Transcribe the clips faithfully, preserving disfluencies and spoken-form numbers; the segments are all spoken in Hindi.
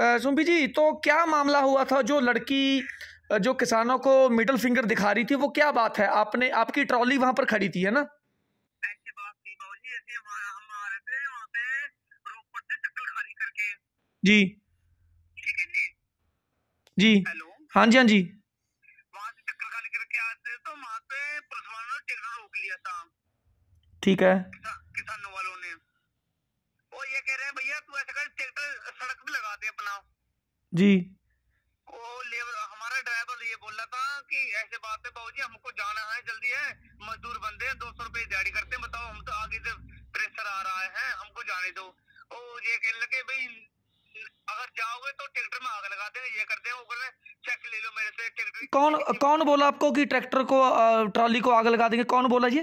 सुम्पी जी, तो क्या मामला हुआ था? जो लड़की जो किसानों को मिडिल फिंगर दिखा रही थी, वो क्या बात है? आपने आपकी ट्रॉली वहाँ पर खड़ी थी, है ना? ऐसी बात थी बाबूजी, ऐसी हम आ रहे थे वहाँ पे रोपड़ से चक्कर खाली करके। जी ठीक है जी जी, हेलो, हाँ जी, हाँ जी, वहाँ से चक्कर खाली करके आते तो वहाँ पे पुलिस वालों ने ट्रैक्टर रोक लिया था। ठीक है, किसानों वालों ने। वो ये कह रहे हैं भैया तू ऐसा कर, ट्रैक्टर सड़क पे लगा दे अपना। जी, हमारा ड्राइवर ये बोल रहा था कि ऐसे बात है बाबूजी, हमको जाना है, जल्दी है, मजदूर बंदे दो सौ रुपए दिहाड़ी करते हैं, बताओ हम तो आगे से प्रेशर आ रहा है, हमको जाने दो। और ये कहने लगे भाई अगर जाओगे तो ट्रैक्टर में आग लगा दे, ये करते हैं, वो कर रहे हैं, चेक ले लो मेरे से ट्रैक्टर। कौन कौन बोला आपको कि ट्रैक्टर को ट्रॉली को आग लगा देंगे? कौन बोला? ये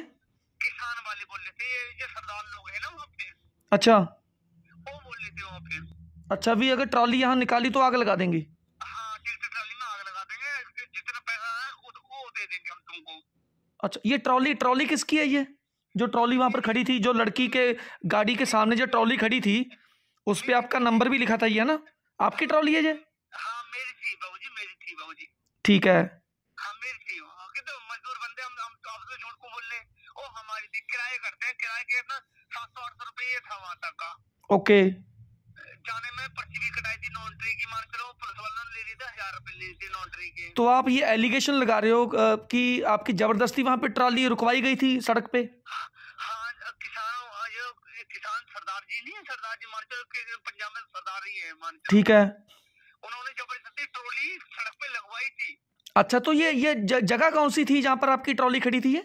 किसान वाले बोल रहे थे, ये सरदार लोग है ना वहाँ पे। अच्छा, वो बोल रहे थे वहाँ पे। अच्छा भी, अगर ट्रॉली यहाँ निकाली तो आग लगा देंगे? अच्छा, ये ट्रॉली ट्रॉली किसकी है? ये जो ट्रॉली वहाँ पर खड़ी थी, जो लड़की के गाड़ी के सामने जो ट्रॉली खड़ी थी, उस पे आपका नंबर भी लिखा था, ये है ना? आपकी ट्रॉली है ये? हाँ, मेरी थी बाबूजी, मेरी थी बाबूजी। ठीक है, हाँ मेरी थी। तो मजदूर बंदे हम हम आपसे झूठ को बोल रहे हैं, ओ हमारी थी, किराए करते हैं, किराए के ना सात सौ आठ सौ रुपये था वहाँ तक का। ओके, जाने में पर्ची भी कटाई थी नॉन्ट्री की, मान करो पुलिस वालों ने ले ली थी, हजार रुपये ले ली थी नॉन्ट्री की। तो आप ये एलिगेशन लगा रहे हो कि आपकी जबरदस्ती वहाँ पे ट्रॉली रुकवाई गई थी सड़क पे? हाँ, किसान जो किसान सरदार जी नहीं है, सरदार जी मान चलो पंजाब में सरदार ही है मान। ठीक है, उन्होंने जबरदस्ती ट्रॉली सड़क पे लगवाई थी। अच्छा, तो ये ये जगह कौन सी थी जहाँ पर आपकी ट्रॉली खड़ी थी? ये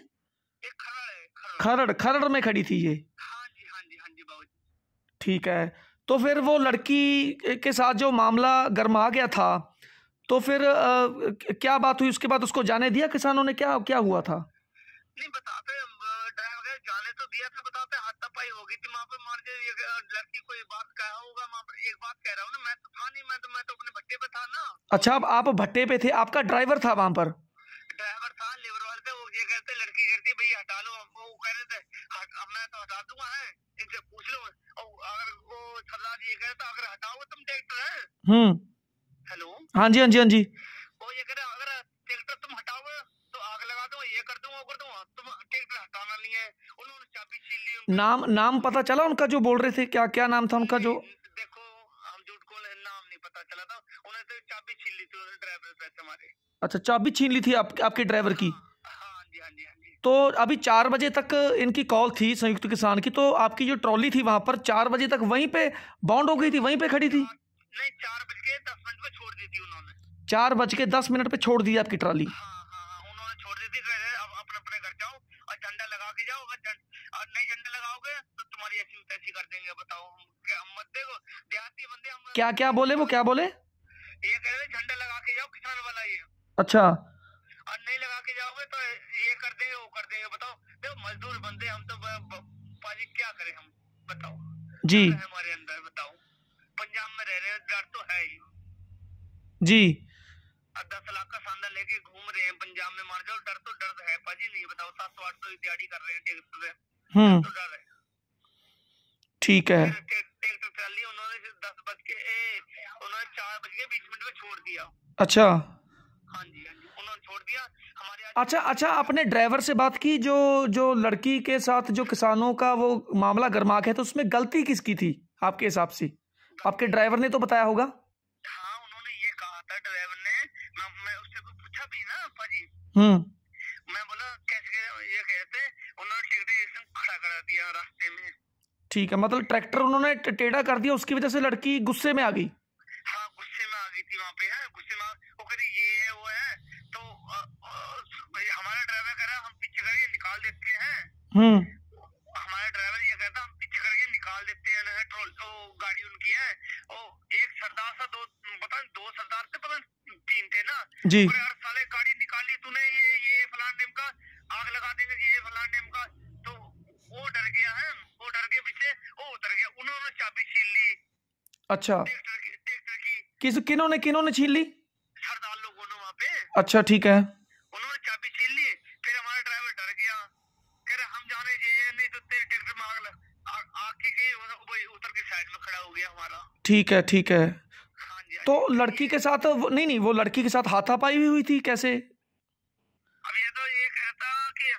खरड़ खरड़ में खड़ी थी ये? हाँ जी, हाँ जी, हाँ जी बाबूजी। ठीक है, तो फिर वो लड़की के साथ जो मामला गरमा गया था, तो फिर आ, क्या बात हुई उसके बाद? उसको जाने दिया किसानों ने? क्या क्या हुआ था? नहीं बताते ड्राइवर गए, जाने तो दिया था, बताते हाथापाई हो गई थी वहाँ पे। मार ये लड़की कोई बात कहा होगा वहाँ पर, एक बात कह रहा हूँ ना, मैं तो था नहीं, मैं तो मैं तो अपने भट्टे पे था ना। अच्छा, अब आप भट्टे पे थे, आपका ड्राइवर था वहाँ पर? ड्राइवर था, लेबर वाले थे, वो ये कहते लड़की कहती भाई हटा लो, वो कह रहे थे मैं तो हटा दूंगा, है इनसे पूछ लो, अगर वो सरदार जी कह रहे थे अगर हटाओ तुम ट्रैक्टर है। हम्म, हेलो, हाँ जी, हाँ जी, हाँ जी। वो ये कह रहे अगर ट्रैक्टर तुम हटाओ तो आग लगा दूंगा, ये कर दूंगा, वो कर दूंगा, तुम ट्रैक्टर हटाना नहीं है। उन्होंने चाबी छीन ली। नाम नाम पता चला उनका जो बोल रहे थे? क्या क्या नाम था उनका? जो देखो हम झूठ को नाम नहीं पता चला था, उन्होंने तो चाबी छीन ली थी ड्राइवर पैसे हमारे। अच्छा, चाबी छीन ली थी आप, आपके ड्राइवर की? हाँ जी, हाँ जी, हाँ जी। तो अभी चार बजे तक इनकी कॉल थी संयुक्त किसान की, तो आपकी जो ट्रॉली थी वहाँ पर चार बजे तक वहीं पे बाउंड हो गई थी, वहीं पे खड़ी थी? नहीं, चार बज के दस मिनट पे छोड़ दी थी उन्होंने। चार बज के दस मिनट पे छोड़ दी आपकी ट्रॉली? हाँ, हाँ, उन्होंने छोड़ दी थी, अपने अपने घर जाओ और झंडा लगा के जाओ, और नहीं झंडा लगाओगे तो तुम्हारी ऐसी तैसी कर देंगे, बताओ हम मत देखो देहाती बंदे। हम क्या क्या बोले? वो क्या बोले? ये कह रहे झंडा लगा के जाओ किसान वाला ये। अच्छा, और नहीं लगा के जाओगे तो ये कर देंगे, वो कर देंगे, बताओ देखो मजदूर बंदे हम तो पाजी क्या करें हम, बताओ जी, हमारे अंदर बताओ, पंजाब में रह रहे हैं, डर तो है ही जी, दस लाख का सांदा लेके घूम रहे हैं पंजाब में, मान जाओ डर तो डर है पाजी, नहीं बताओ सात सौ आठ सौ दिहाड़ी कर रहे हैं ट्रैक्टर से, डर तो डर है। ठीक है, ट्रैक्टर ट्राली उन्होंने दस बज के उन्होंने चार बज के बीस मिनट में छोड़ दिया। अच्छा, हाँ जी, हाँ जी, उन्होंने छोड़ दिया हमारे। अच्छा अच्छा, आपने ड्राइवर से बात की जो जो लड़की के साथ जो किसानों का वो मामला गरमा गया था, तो उसमें गलती किसकी थी आपके हिसाब से? आपके ड्राइवर ने तो बताया होगा। हाँ, उन्होंने ये कहा था ड्राइवर ने, मैं, मैं उससे भी पूछा भी ना पाजी। हम्म, मैं बोला कैसे? ये कहते उन्होंने ट्रैक्टर खड़ा करा दिया रास्ते में। ठीक है, मतलब ट्रैक्टर उन्होंने टेढ़ा कर दिया, उसकी वजह से लड़की गुस्से में आ गई। हाँ, गुस्से में आ गई थी वहाँ पे, है गुस्से में, वो कह रही ये है वो है, तो आ, आ, हमारा ड्राइवर कह रहा हम पीछे करके निकाल देते हैं। हम्म, हमारा ड्राइवर ये कहता हम पीछे करके निकाल देते हैं, है ट्रोल तो गाड़ी उनकी है, ओ एक सरदार था, दो पता दो सरदार थे, पता तीन थे ना जी, हर साले गाड़ी निकाली तूने, ये ये फलान नेम का आग लगा देंगे, ये फलान नेम का, तो वो डर गया है, वो डर के पीछे वो उतर गया, उन्होंने चाबी छीन ली। अच्छा, किस किन्होंने किन्होंने छीन ली? सरदार लोगों ने वहाँ पे। अच्छा, ठीक है, उन्होंने चाबी छीन ली, फिर हमारा ड्राइवर डर गया, कह रहा हम जाने जाइए नहीं तो तेरे ट्रैक्टर में आग लग आके उतर के साइड में खड़ा हो गया हमारा। ठीक है, ठीक है, हाँ तो लड़की के साथ नहीं नहीं वो लड़की के साथ हाथापाई भी हुई थी कैसे? अब ये तो ये कहता कि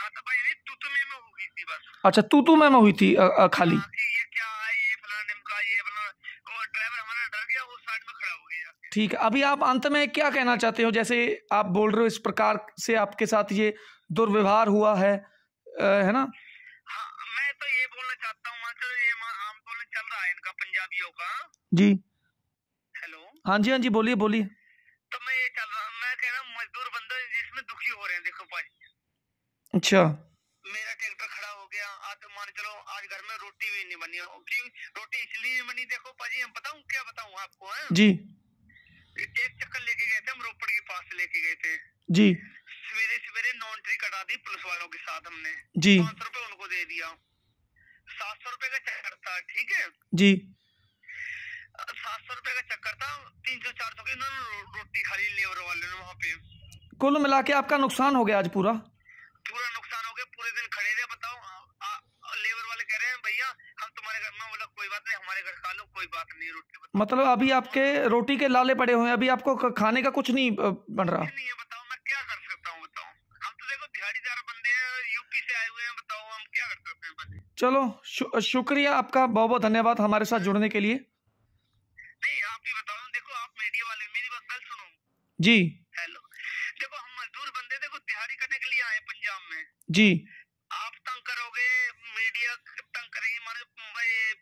हाथापाई नहीं तू-तू में में हुई थी बस। अच्छा तू-तू में में हुई थी आ, आ, खाली। ये क्या है ये फलाने निमका ये फलाना और ड्राइवर हमारा डर गया वो साइड में खड़ा हो गया। ठीक है, अभी आप अंत में क्या कहना चाहते हो? जैसे आप बोल रहे हो इस प्रकार से आपके साथ ये दुर्व्यवहार हुआ है, है ना? हाँ, मैं तो ये बोलना चाहता हूँ ये आंदोलन चल रहा है इनका पंजाबियों का। जी हेलो, हाँ जी हाँ जी बोलिए बोलिए। तो मैं ये चल रहा मैं कह रहा हूँ मजदूर बंदे जिसमें दुखी हो रहे हैं। देखो भाई, अच्छा मेरा ट्रैक्टर खड़ा हो गया, आज मान चलो आज घर में रोटी भी नहीं बनी। रोटी इसलिए नहीं बनी, देखो भाजी हम बताऊँ क्या बताऊँ आपको है? जी एक चक्कर लेके गए थे हम, रोपड़ के पास लेके गए थे जी। सवेरे सवेरे नॉन्ट्री कटा दी पुलिस वालों के साथ हमने जी। पाँच सौ रुपए उनको दे दिया, सात सौ रुपए का चक्कर था। ठीक है जी, सात सौ रुपए का चक्कर था, तीन सौ चार सौ की रोटी खाली लेबर वाले ने वहाँ पे। कुल मिला के आपका नुकसान हो गया आज पूरा पूरा नुकसान हो गया। पूरे दिन खड़े रहे, बताओ लेबर वाले कह रहे हैं भैया हम तुम्हारे घर में, बोला कोई बात नहीं हमारे घर खा लो कोई बात नहीं रोटी। मतलब अभी आपके रोटी के लाले पड़े हुए हैं, अभी आपको खाने का कुछ नहीं बन रहा? नहीं है, बताओ मैं क्या कर सकता हूँ बताओ। हम तो देखो दिहाड़ीदार बंदे हैं, यूपी से आए हुए हैं, बताओ हम क्या कर सकते हैं बंदे। चलो शु, शुक्रिया आपका, बहुत बहुत धन्यवाद हमारे साथ जुड़ने के लिए। नहीं आप ही बताओ, देखो आप मीडिया वाले मेरी बात गलत सुनो जी। हेलो, देखो हम मजदूर बंदे देखो दिहाड़ी करने के लिए आए पंजाब में जी। आप तंग करोगे, मीडिया तंग करेगी, माने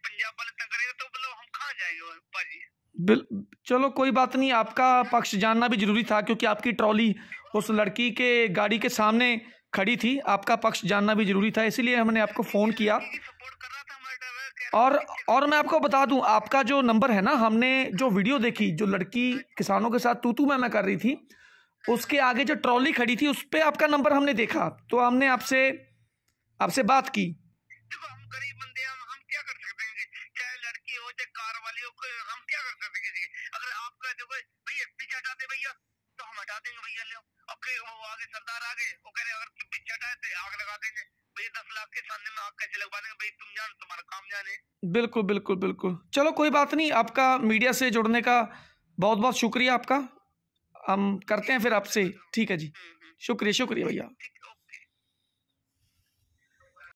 पंजाब वाले तंग करेंगे तो मतलब हम कहाँ जाएंगे पाजी? चलो कोई बात नहीं, आपका पक्ष जानना भी जरूरी था क्योंकि आपकी ट्रॉली उस लड़की के गाड़ी के सामने खड़ी थी, आपका पक्ष जानना भी जरूरी था, इसीलिए हमने आपको फ़ोन किया। और और मैं आपको बता दूं, आपका जो नंबर है ना, हमने जो वीडियो देखी जो लड़की किसानों के साथ तू तू मैं मैं कर रही थी, उसके आगे जो ट्रॉली खड़ी थी उस पर आपका नंबर हमने देखा, तो हमने आपसे आपसे बात की। बिल्कुल बिल्कुल बिल्कुल, चलो कोई बात नहीं, आपका मीडिया से जुड़ने का बहुत बहुत शुक्रिया आपका। हम करते हैं फिर आपसे, ठीक है जी, शुक्रिया शुक्रिया भैया।